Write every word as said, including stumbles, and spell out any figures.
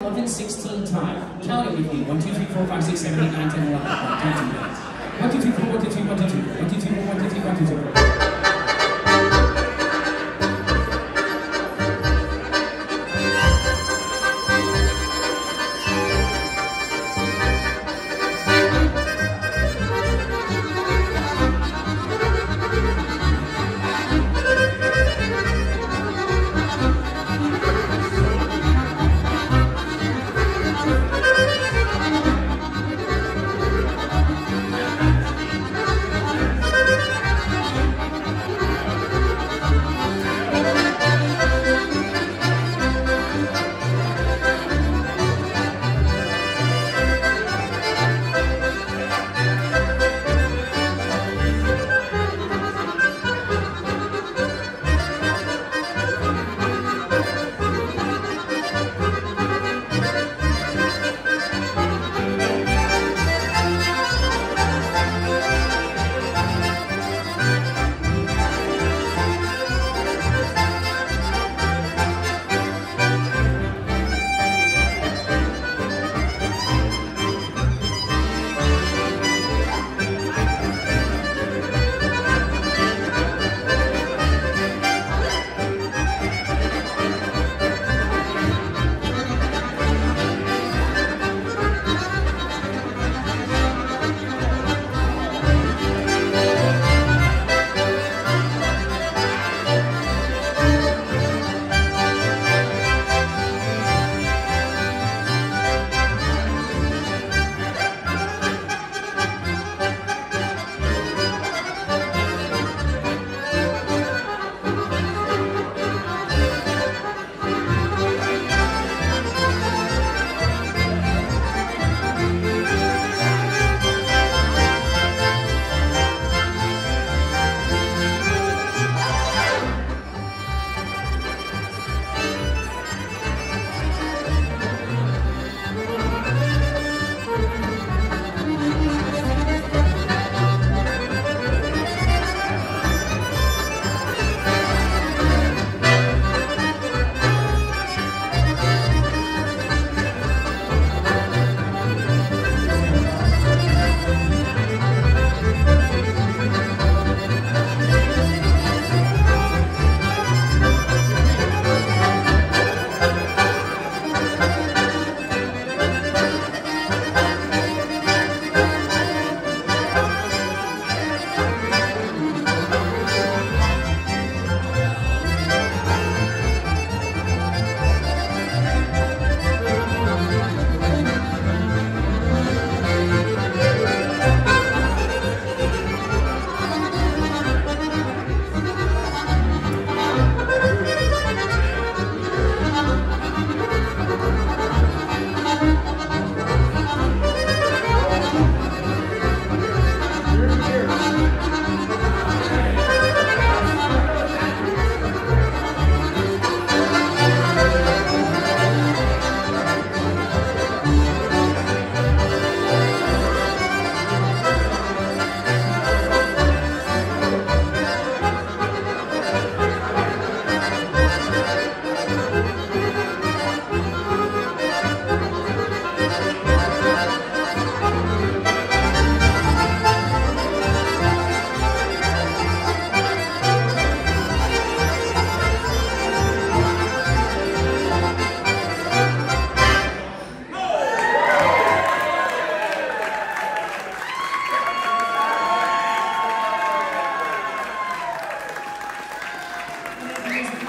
eleven sixteen time. Count it with me. one, two, three, four, five, six, seven, eight, nine, ten, eleven. one, two, three, four, one, two, three, one, two, three. one, two, three, four, one, two, three, one, two, three.